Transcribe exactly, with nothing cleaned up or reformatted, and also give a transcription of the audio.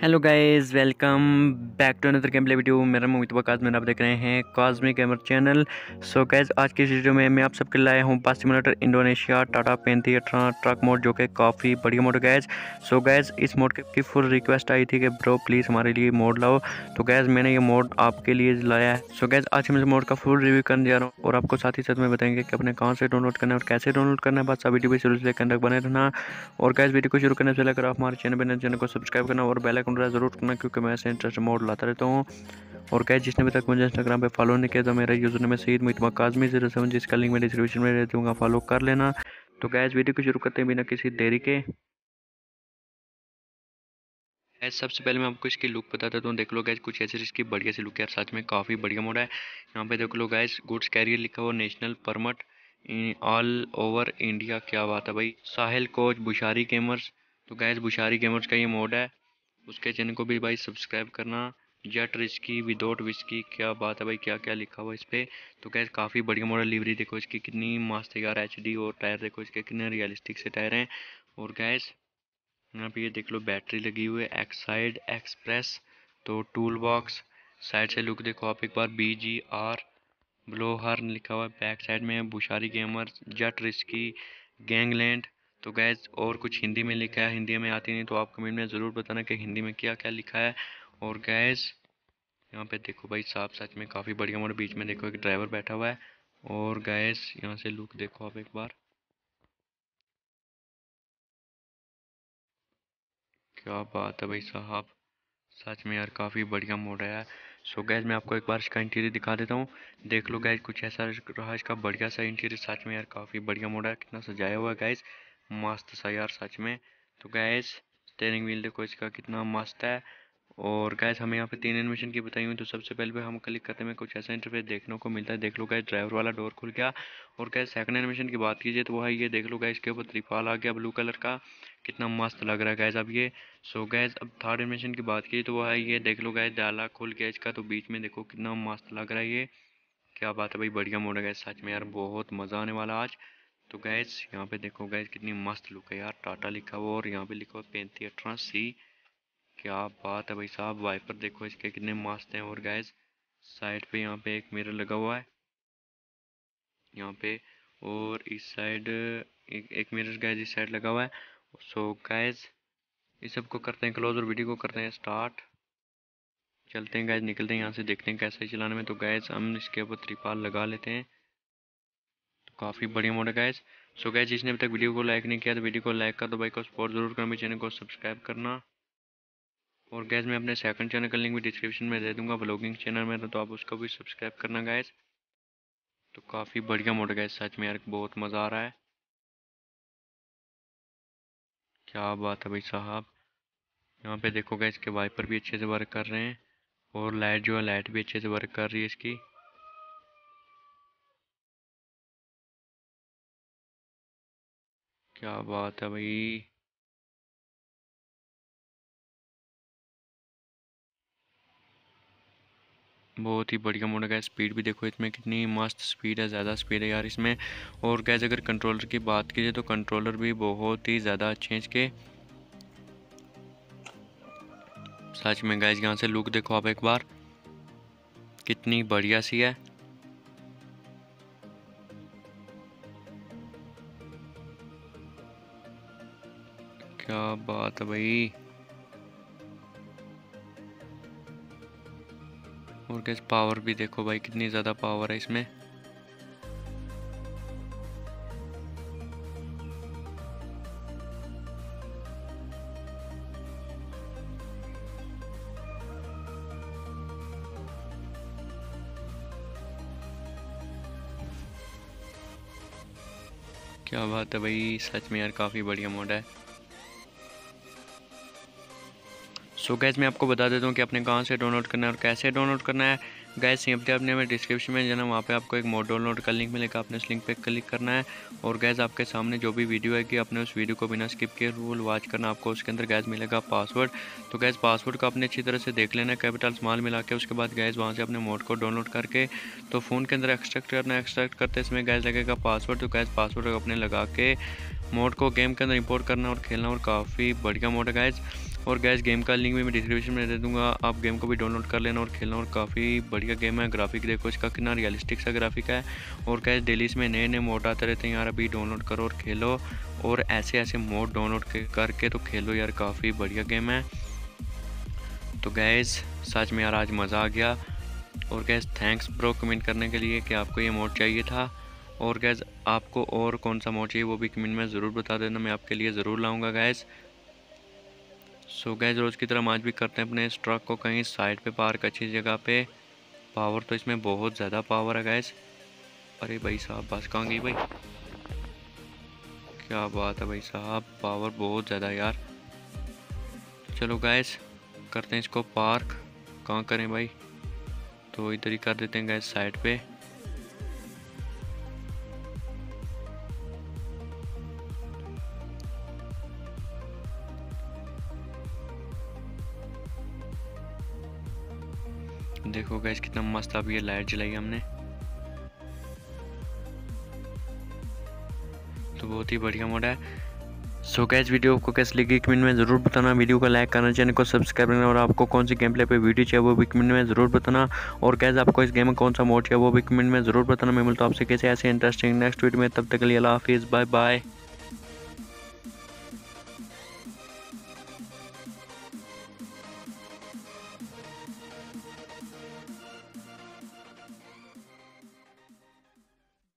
Hello guys, welcome back to another game play video. मेरा नाम इतवा काज़मेरा, आप देख रहे हैं Kazmi gamer channel. So guys, आज की इस वीडियो में मैं आप सबके लाया हूँ bus simulator Indonesia Tata panther truck mod, जो कि काफ़ी बढ़िया मोड है गाइस। सो गाइस, इस मोड की फुल रिक्वेस्ट आई थी कि ब्रो प्लीज़ हमारे लिए मोड लाओ, तो गाइस मैंने ये मोड आपके लिए लाया है। सो गाइस, आज मैं इस मोड का फुल रिव्यू करने जा रहा हूँ और आपको साथ ही साथ में बताएंगे कि अपने कहाँ से डाउनलोड करना है और कैसे डाउनलोड करना है। बस आप वीडियो भी शुरू से कंडक्ट बने रहना। और गाइस, वीडियो को शुरू करने से लेकर आप हमारे चैनल पर चैनल को सब्सक्राइब करना और बेल आइकन जरूर करना, क्योंकि मैं ऐसे इंटरेस्ट मोड लाता रहता हूँ। और गाइस, जिसने अभी तक मुझे इंस्टाग्राम पे फॉलो नहीं किया तो मेरा यूजर नेम है सईद मुजतबा काज़मी ज़ीरो सेवन, जिसका लिंक मैं डिस्क्रिप्शन में दे दूंगा, फॉलो कर लेना। तो गाइस, वीडियो को शुरू करते हैं बिना किसी देरी के। गाइस, सबसे पहले मैं आपको इसकी लुक बता देता हूँ। देख लो गाइस, कुछ ऐसे इसकी बढ़िया सी लुक है, सच में काफ़ी बढ़िया मोड है। यहाँ पे देख लो गाइस, गुड्स कैरियर लिखा हुआ, national permit all over India, क्या बात है भाई। साहिल कोच बुशारी गेमर्स, तो गाइस बुशारी गेमर्स का ये मोड है, उसके चैनल को भी भाई सब्सक्राइब करना। जेट रिस्की विदाउट विस्की, क्या बात है भाई, क्या क्या लिखा हुआ इस पर। तो गाइस, काफ़ी बढ़िया मॉडल लिवरी देखो इसकी कितनी मस्त है यार, एचडी। और टायर देखो इसके कितने रियलिस्टिक से टायर हैं। और गाइस, यहाँ पे ये देख लो बैटरी लगी हुई है, एक्साइड एक्सप्रेस। तो टूल बॉक्स साइड से लुक देखो आप एक बार, B G R blow horn लिखा हुआ है बैक साइड में, बुशारी गेमर, जेट रिस्की, गैंगलैंड। तो गाइस, और कुछ हिंदी में लिखा है, हिंदी में आती नहीं तो आप कमेंट में ज़रूर बताना कि हिंदी में क्या क्या लिखा है। और गाइस, यहाँ पे देखो भाई साफ सच में काफ़ी बढ़िया मोड। बीच में देखो एक ड्राइवर बैठा हुआ है। और गाइस, यहाँ से लुक देखो आप एक बार, क्या बात है भाई साहब, सच में यार काफ़ी बढ़िया मोड है यार। सो गाइस, मैं आपको एक बार इसका इंटीरियर दिखा देता हूँ। देख लो गाइस, कुछ ऐसा रहा इसका बढ़िया सा इंटीरियर, सच में यार काफ़ी बढ़िया मोड है। कितना सजाया हुआ है गाइस, मस्त सा यार सच में। तो गैस, स्टेयरिंग व्हील देखो इसका कितना मस्त है। और गैस, हमें यहाँ पे तीन एनिमेशन की बताई हुई, तो सबसे पहले पे हम क्लिक करते हैं, कुछ ऐसा इंटरफेस देखने को मिलता है। देख लो गैस, ड्राइवर वाला डोर खुल गया। और गैस, सेकंड एनिमेशन की बात कीजिए तो वह ये देख लो गैस, इसके ऊपर त्रिपाल आ गया ब्लू कलर का, कितना मस्त लग रहा है गैस अब ये। सो गैस, अब थर्ड एनिमेशन की बात कीजिए तो वह ये देख लो गैस, डाला खुल गया इसका, तो बीच में देखो कितना मस्त लग रहा है ये, क्या बात है भाई, बढ़िया मोड है गैस सच में यार, बहुत मज़ा आने वाला आज। तो गैस, यहाँ पे देखो गैस, कितनी मस्त लुक है यार, टाटा लिखा हुआ और यहाँ पे लिखा हुआ पैंती अठारह सी, क्या बात है भाई साहब। वाइपर देखो इसके कितने मस्त हैं। और गैस, साइड पे यहाँ पे एक मिरर लगा हुआ है यहाँ पे, और इस साइड एक, एक मिरर गैस इस साइड लगा हुआ है। सो गैस, इस सबको करते हैं क्लोज और वीडियो को करते हैं स्टार्ट। चलते हैं गैस, निकलते हैं यहाँ से, देखते हैं कैसे चलाने में। तो गैस, हम इसके ऊपर त्रिपाल लगा लेते हैं, काफ़ी बढ़िया मोड है गाइस। सो गाइस, जिसने अभी तक वीडियो को लाइक नहीं किया तो वीडियो को लाइक कर दो भाई, को सपोर्ट जरूर करना, चैनल को सब्सक्राइब करना। और गाइस, मैं अपने सेकंड चैनल का लिंक भी डिस्क्रिप्शन में दे दूंगा, व्लॉगिंग चैनल में, तो आप उसको भी सब्सक्राइब करना गाइस। तो काफ़ी बढ़िया मोड है गाइस सच में यार, बहुत मज़ा आ रहा है, क्या बात है भाई साहब। यहाँ पे देखो गाइस, इसके वाइपर भी अच्छे से वर्क कर रहे हैं, और लाइट जो है लाइट भी अच्छे से वर्क कर रही है इसकी। क्या बात है भाई, बहुत ही बढ़िया मोड है। स्पीड भी देखो इसमें कितनी मस्त स्पीड है, ज़्यादा स्पीड है यार इसमें। और गैस, अगर कंट्रोलर की बात कीजिए तो कंट्रोलर भी बहुत ही ज़्यादा अच्छे हैं इसके सच में। गैस, यहाँ से लुक देखो आप एक बार, कितनी बढ़िया सी है। क्या बात है भाई। और गैस, पावर भी देखो भाई, कितनी ज़्यादा पावर है इसमें। क्या बात है भाई, सच में यार काफ़ी बढ़िया मोड है। सो गैस, मैं आपको बता देता हूँ कि आपने कहाँ से डाउनलोड करना है और कैसे डाउनलोड करना है। गैस, यहाँ पे आपने हमें डिस्क्रिप्शन में जाना, वहाँ पे आपको एक मोड डाउनलोड का लिंक मिलेगा, आपने उस लिंक पे क्लिक करना है। और गैस, आपके सामने जो भी वीडियो है कि आपने उस वीडियो को बिना स्किप किए फुल वॉच करना। आपको उसके अंदर गैस मिलेगा पासवर्ड, तो गैस पासवर्ड को आपने अच्छी तरह से देख लेना, कैपिटल स्मॉल मिला के। उसके बाद गैस, वहाँ से अपने मोड को डाउनलोड करके तो फ़ोन के अंदर एक्सट्रैक्ट करना। एक्सट्रैक्ट करते इसमें गैस लगेगा पासवर्ड, तो गैस पासवर्ड अपने लगा के मोड को गेम के अंदर इंपोर्ट करना और खेलना, और काफ़ी बढ़िया मोड है गैस। और गैस गेम का लिंक भी मैं डिस्क्रिप्शन में दे दूंगा, आप गेम को भी डाउनलोड कर लेना और खेलना। और काफ़ी बढ़िया गेम है, ग्राफिक देखो इसका कितना रियलिस्टिक सा ग्राफिक है। और गैस डेली इसमें नए नए मोड आते रहते हैं यार, अभी डाउनलोड करो और खेलो और ऐसे ऐसे मोड डाउनलोड करके तो खेलो यार, काफ़ी बढ़िया गेम है। तो गैस सच में यार आज मज़ा आ गया। और गैस थैंक्स ब्रो कमेंट करने के लिए कि आपको ये मोड चाहिए था। और गैस आपको और कौन सा मोड चाहिए वो भी कमेंट में ज़रूर बता देना, मैं आपके लिए ज़रूर लाऊंगा गैस। सो गैस रोज़ की तरह आज भी करते हैं अपने इस ट्रक को कहीं साइड पे पार्क, अच्छी जगह पे। पावर तो इसमें बहुत ज़्यादा पावर है गैस। अरे भाई साहब बस कहाँ गई भाई, क्या बात है भाई साहब, पावर बहुत ज़्यादा यार। चलो गैस करते हैं इसको पार्क, कहाँ करें भाई, तो इधर ही कर देते हैं गैस साइड पे। देखो गैस कितना मस्त अब ये लाइट जलाई हमने, तो बहुत ही बढ़िया मोड है। सो गैस वीडियो आपको कैसी लगी कमेंट में ज़रूर बताना, वीडियो को लाइक करना, चैनल को सब्सक्राइब करना। और आपको कौन सी गेम प्ले पे वीडियो चाहिए वो भी कमेंट में ज़रूर बताना। और गैस आपको इस गेम में कौन सा मोड चाहिए वो भी कमेंट में ज़रूर बताना। मैं मिलता हूँ आपसे कैसे ऐसे इंटरेस्टिंग नेक्स्ट वीडियो में, तब तक के लिए अल्लाह हाफिज़, बाय बाय।